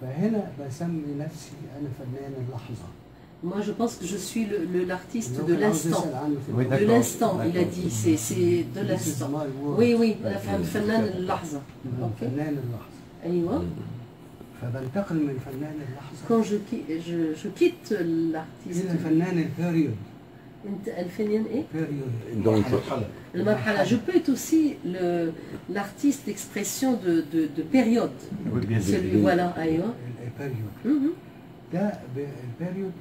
فهنا بسمي نفسي أنا فنان اللحظة. Moi, je pense que je suis l'artiste de l'instant. Oui, de l'instant, il a dit, c'est de l'instant. Oui, oui, la fanan al-lahza. Quand je quitte l'artiste. Donc, je peux être aussi l'artiste d'expression de période. Celui, voilà, aïwa. Période.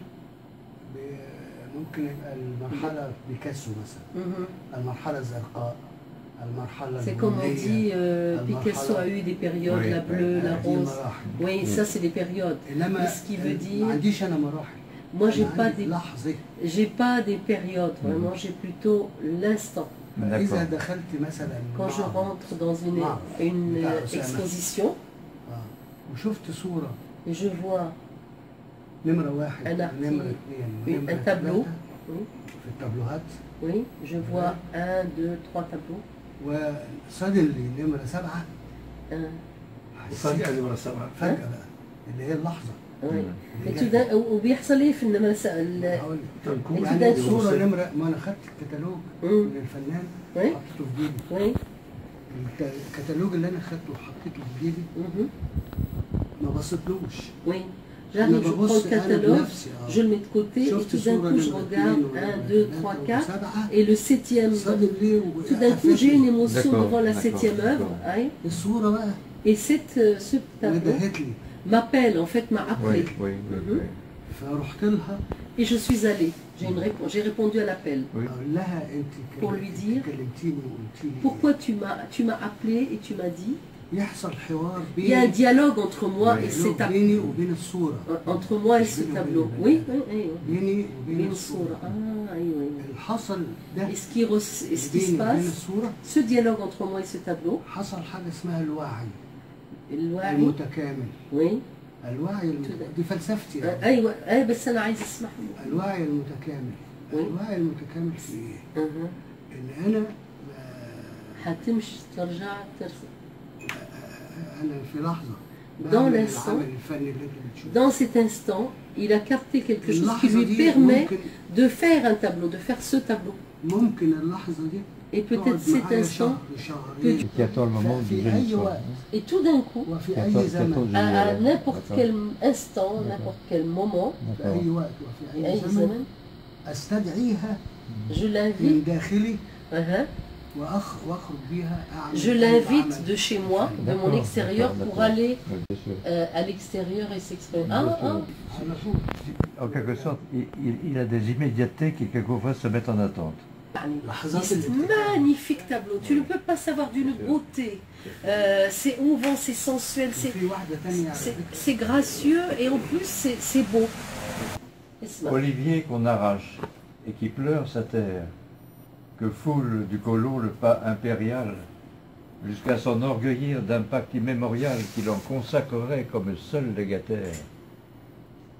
ممكن المرحلة بيكاسو مثلا المرحلة الزرقاء المرحلة c'est comme on dit Picasso a eu des périodes la bleue la rose oui ça c'est des périodes ce qui veut dire moi j'ai pas des périodes vraiment j'ai plutôt l'instant quand je rentre dans une exposition et je vois un tableau. Oui, je vois 1, 2, 3 tableaux. J'arrive, je prends le catalogue, je le mets de côté et tout d'un coup je regarde 1, 2, 3, 4 et le 7e. Tout d'un coup j'ai une émotion devant la 7e œuvre et ce tableau m'appelle, en fait m'a appelé. Et je suis allée, j'ai répondu à l'appel pour lui dire pourquoi tu m'as appelé et tu m'as dit. Il y a un dialogue entre moi et ce tableau. Entre moi et ce tableau. Oui, oui, oui. Et ce qui se passe, ce dialogue entre moi et ce tableau. Oui. دي فلسفتي يعني. ايوه اي بس انا عايز اسمع الوعي المتكامل. الوعي المتكامل في ايه؟ ان انا هتمشي ترجع انا في لحظه dans l'instant, dans cet instant, il a capté quelque chose qui lui permet de faire un tableau, de faire ce tableau. Et peut-être cet instant, et tout d'un coup, à n'importe quel instant, n'importe quel moment, je l'invite. Je l'invite de chez moi, de mon extérieur, pour aller à l'extérieur et s'exprimer. En quelque sorte, il a des immédiatetés qui quelquefois se mettent en attente. C'est un magnifique tableau, tu ne peux pas savoir d'une beauté. C'est ouvert, c'est sensuel, c'est gracieux et en plus c'est beau. Olivier qu'on arrache et qui pleure sa terre. Que foule du colot le pas impérial, jusqu'à s'enorgueillir d'un pacte immémorial qui l'en consacrerait comme seul légataire.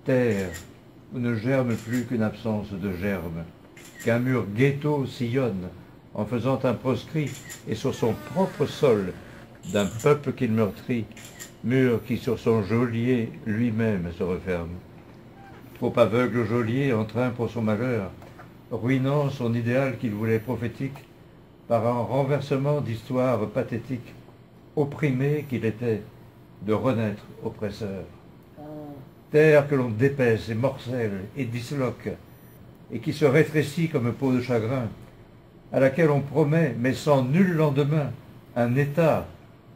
Terre où ne germe plus qu'une absence de germe, qu'un mur ghetto sillonne en faisant un proscrit et sur son propre sol d'un peuple qu'il meurtrit, mur qui sur son geôlier lui-même se referme. Trop aveugle geôlier en train pour son malheur, ruinant son idéal qu'il voulait prophétique par un renversement d'histoire pathétique, opprimé qu'il était de renaître oppresseur. Terre que l'on dépaisse et morcelle et disloque, et qui se rétrécit comme peau de chagrin, à laquelle on promet, mais sans nul lendemain, un état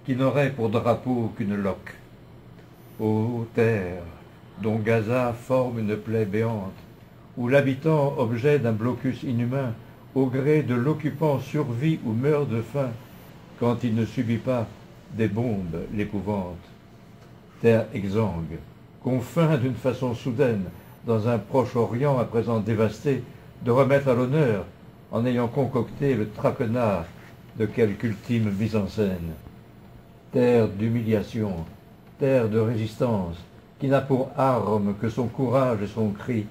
qui n'aurait pour drapeau qu'une loque. Ô terre, dont Gaza forme une plaie béante, où l'habitant, objet d'un blocus inhumain, au gré de l'occupant survit ou meurt de faim, quand il ne subit pas des bombes l'épouvante. Terre exsangue, confin d'une façon soudaine, dans un Proche-Orient à présent dévasté, de remettre à l'honneur, en ayant concocté le traquenard de quelque ultime mise en scène. Terre d'humiliation, terre de résistance, qui n'a pour arme que son courage et son cri,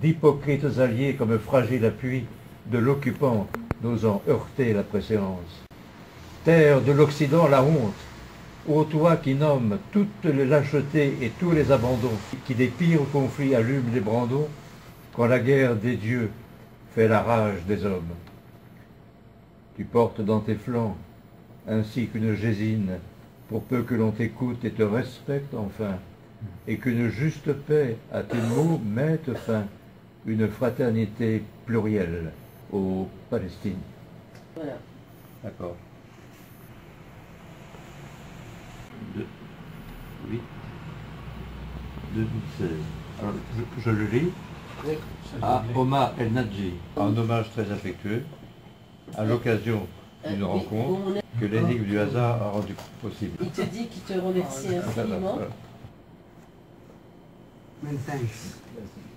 d'hypocrites alliés comme fragile appui de l'occupant n'osant heurter la préséance. Terre de l'Occident, la honte, Ô toi qui nommes toutes les lâchetés et tous les abandons, qui des pires conflits allument les brandons, quand la guerre des dieux fait la rage des hommes. Tu portes dans tes flancs ainsi qu'une gésine, pour peu que l'on t'écoute et te respecte enfin, et qu'une juste paix à tes mots mette fin, une fraternité plurielle aux Palestines. Voilà. D'accord. 2016. Alors, je le lis. Oui, à Omar El Nagdi, un hommage très affectueux, à l'occasion d'une rencontre que l'énigme du hasard a rendue possible. Il te dit qu'il te remercie infiniment. Many thanks.